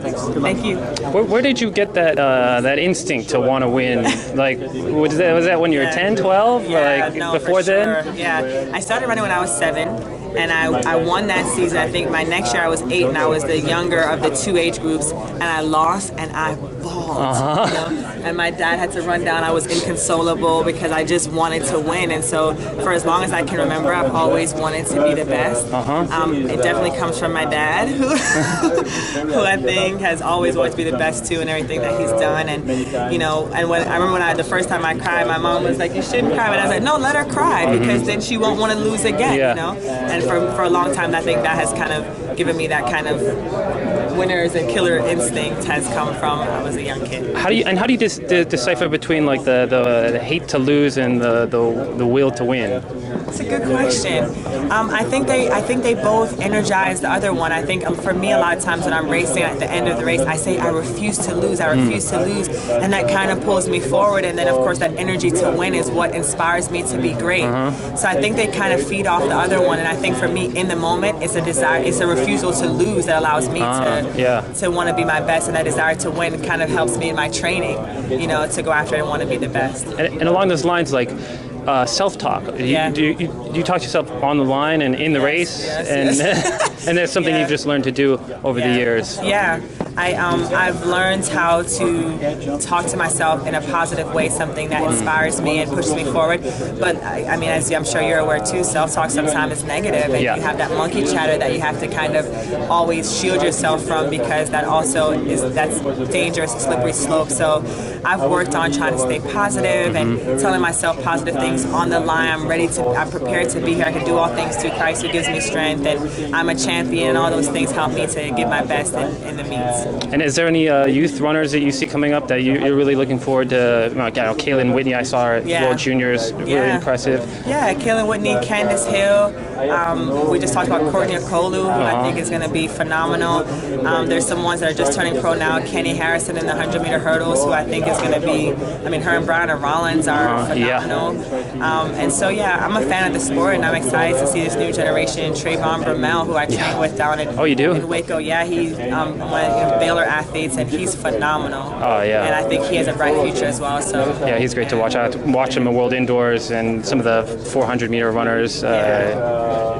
Thanks. Thank you. Where did you get that instinct to want to win? Like, was that when you were 10, 12? Yeah, like, no, before then? Sure. Yeah, I started running when I was 7. And I won that season. I think my next year I was 8, and I was the younger of the 2 age groups, and I lost, and I bawled. Uh-huh. You know? And my dad had to run down. I was inconsolable because I just wanted to win. And so for as long as I can remember, I've always wanted to be the best. Uh-huh. It definitely comes from my dad, who I think has always wanted to be the best too in everything that he's done. And you know, and when I remember the first time I cried, my mom was like, "You shouldn't cry," and I was like, "No, let her cry because then she won't want to lose again." Yeah. You know. And for a long time, I think that has kind of given me that kind of winners and killer instinct has come from I was a young kid. How do you decipher between like the hate to lose and the will to win? That's a good question. I think they both energize the other one. I think for me, a lot of times when I'm racing at the end of the race, I say I refuse to lose. I refuse to lose, and that kind of pulls me forward. And then of course that energy to win is what inspires me to be great. Uh-huh. So I think they kind of feed off the other one, and I think for me in the moment, it's a desire, it's a refusal to lose that allows me to want to be my best, and that desire to win kind of helps me in my training, you know, to go after it and want to be the best. And along those lines, like. Self-talk. Yeah. Do you talk to yourself on the line and in the race? Yes, and yes. And that's something you've just learned to do over the years. Yeah. I've learned how to talk to myself in a positive way, something that inspires me and pushes me forward. But I mean, as I'm sure you're aware too, self-talk sometimes is negative, and you have that monkey chatter that you have to kind of always shield yourself from, because that also that's dangerous, slippery slope. So I've worked on trying to stay positive and telling myself positive things on the line. I'm ready to. I'm prepared to be here. I can do all things through Christ who gives me strength, and I'm a champion. And all those things help me to give my best in the meets. And is there any youth runners that you see coming up that you're really looking forward to? Kaylin Whitney, I saw her at World Juniors, really impressive. Yeah, Kaylin Whitney, Candace Hill. We just talked about Courtney Okolu, who I think is going to be phenomenal. There's some ones that are just turning pro now. Kenny Harrison in the 100-meter hurdles, who I think is going to be, her and Brian Rollins are phenomenal. Yeah. And so, I'm a fan of the sport, and I'm excited to see this new generation. Trayvon Bromell, who I train with down in, in Waco. Yeah, he's one of Baylor athletes, and he's phenomenal. Oh yeah, and I think he has a bright future as well. So yeah, he's great to watch. I watch him at World Indoors and some of the 400-meter runners.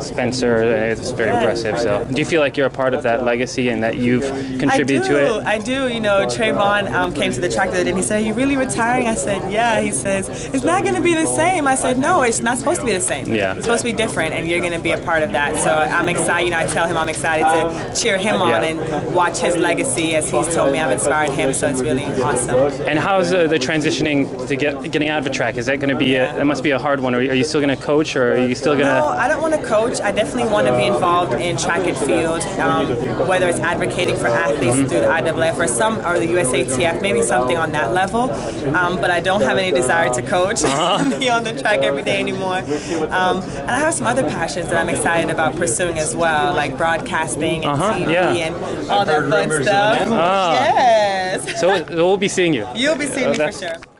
Spencer, it's very impressive. So, do you feel like you're a part of that legacy and that you've contributed to it? I do. You know, Trayvon came to the track the other day and he said, "Are you really retiring?" I said, "Yeah." He says, "It's not going to be the same." I said, "No, it's not supposed to be the same. Yeah. It's supposed to be different, and you're going to be a part of that." So I'm excited. You know, I tell him I'm excited to cheer him on and watch his legacy, as he's told me I've inspired him. So it's really awesome. And how's the transitioning to getting out of a track? Is that going to be? That must be a hard one. Are you still going to coach, or are you still going to? No, I don't want to coach. I definitely want to be involved in track and field, whether it's advocating for athletes through the IWF or the USATF, maybe something on that level. But I don't have any desire to coach be on the track every day anymore. And I have some other passions that I'm excited about pursuing as well, like broadcasting and TV and all that fun stuff. Yes. So we'll be seeing you. You'll be seeing me for sure.